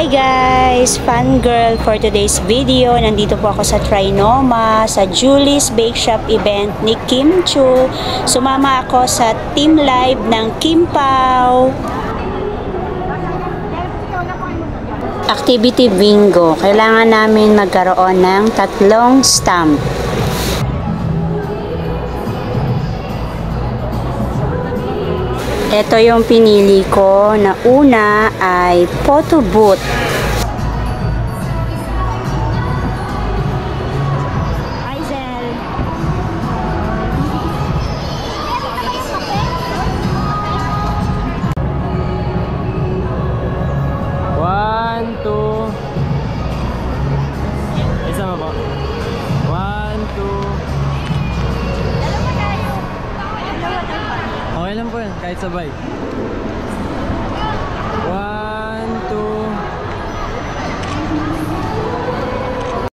Hi guys! Fangirl for today's video. Nandito po ako sa Trinoma, sa Julie's Bake Shop event ni Kim Chiu. Sumama ako sa team live ng KimPau. Activity bingo. Kailangan namin magkaroon ng 3 stamp. Ito yung pinili ko na una ay photo booth. Kahit sabay. 1, 2.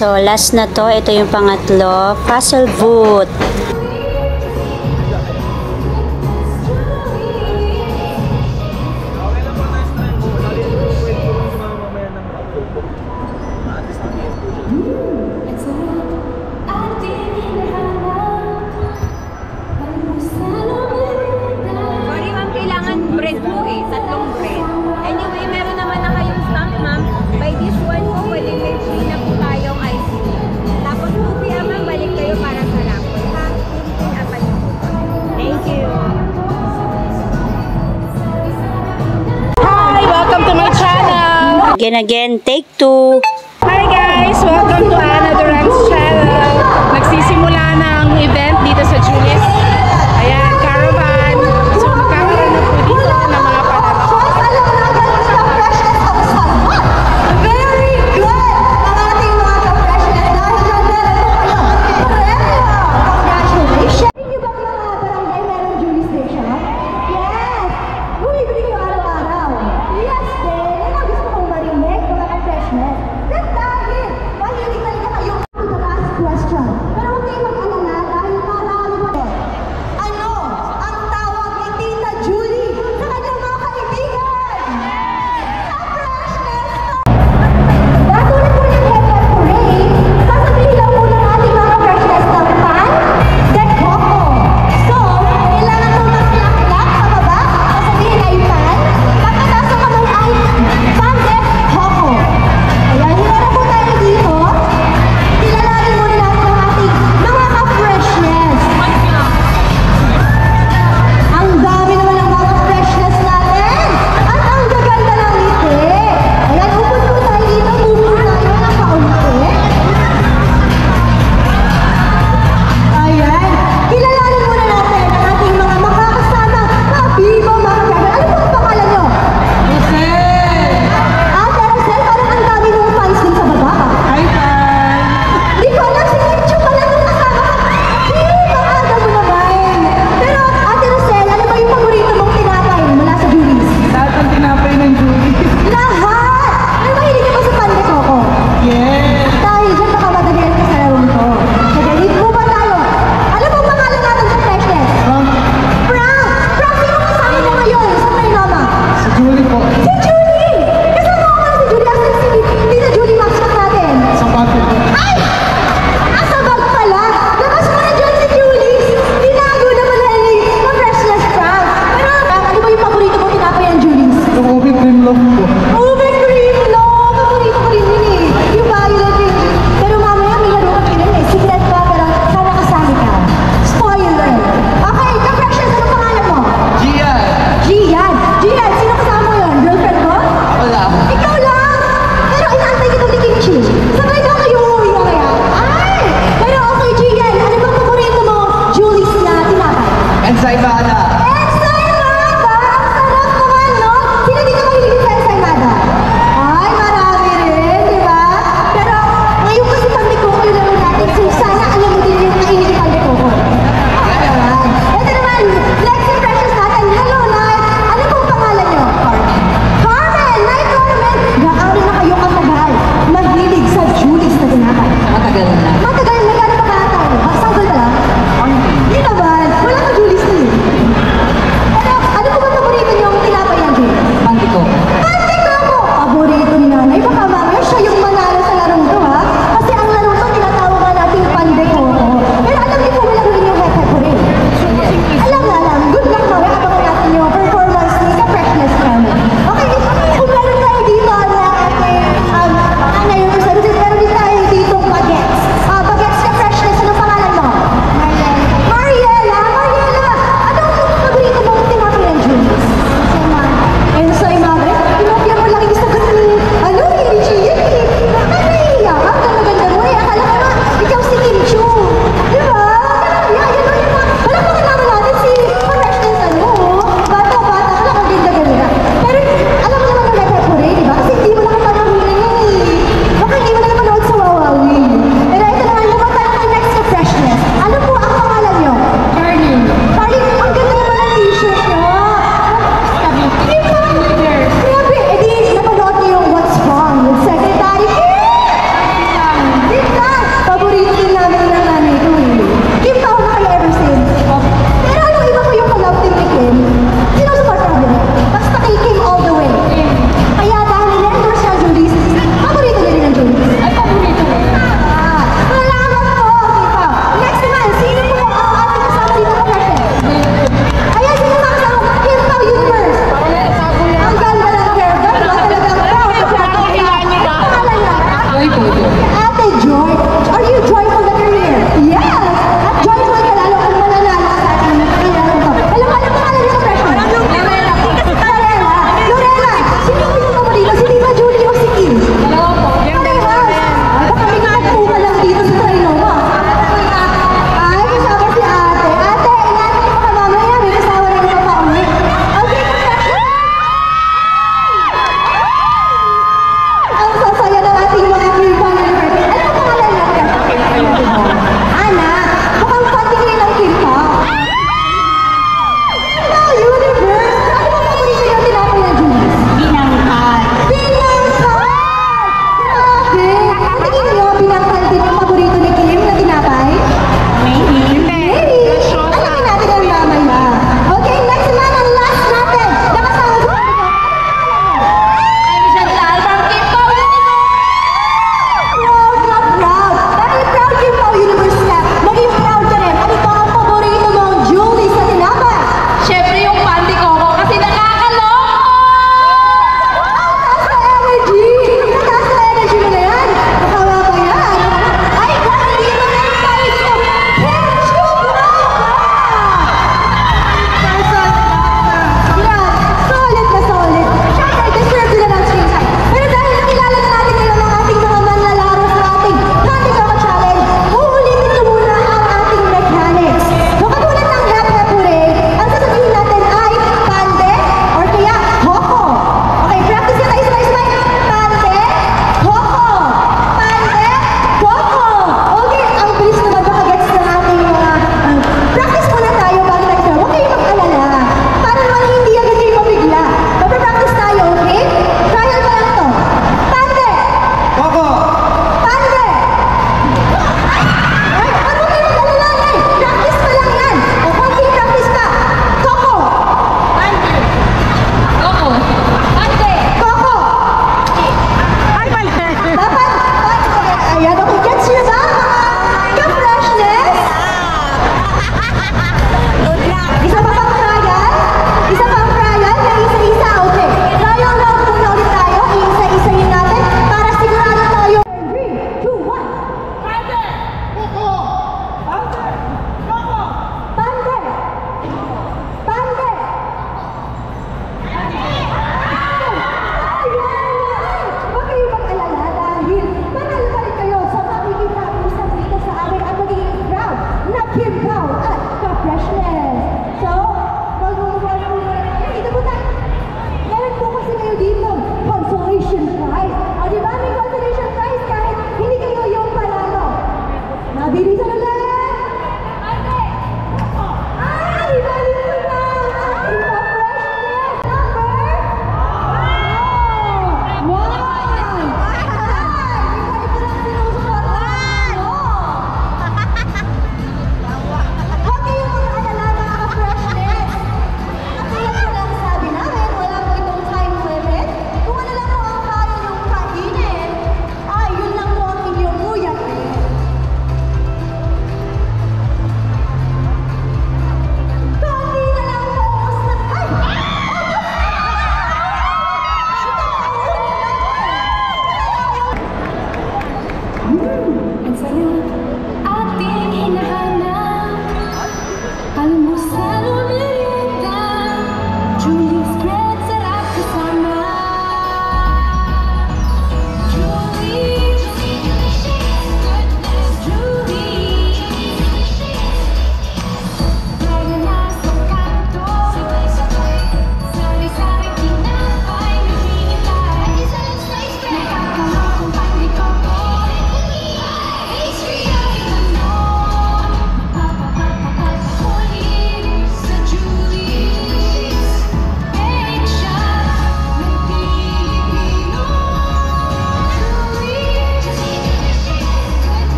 So, last na to. Ito yung pangatlo, puzzle booth. Sorry ma'am, kailangan bread mo eh. 3 bread. Anyway, meron naman na kayong stamp ma'am. By this one po, pwede may free na po tayong ice cream. Tapos po kaya ma'am, balik kayo para sa raffle. Ha? Thank you. Hi! Welcome to my channel! Again, take 2. Hi guys! Welcome to Anna Duran's channel. Nagsisimula ng event dito sa Julie's. Ayan, caravan. So magkakaroon na po dito ng mga palaro. Very good! Ang ating mga ka-freshness dahil dyan Congratulations! Hindi nyo ba mga barangay meron Julie's Bake Shop? Yes! Bumibili nyo araw-araw. Yes, babe! Ano gusto kong marinig? Mga ka-freshness. That's it! Mahilig talaga kayo to the last question. Pero huwag kayo mag-alala.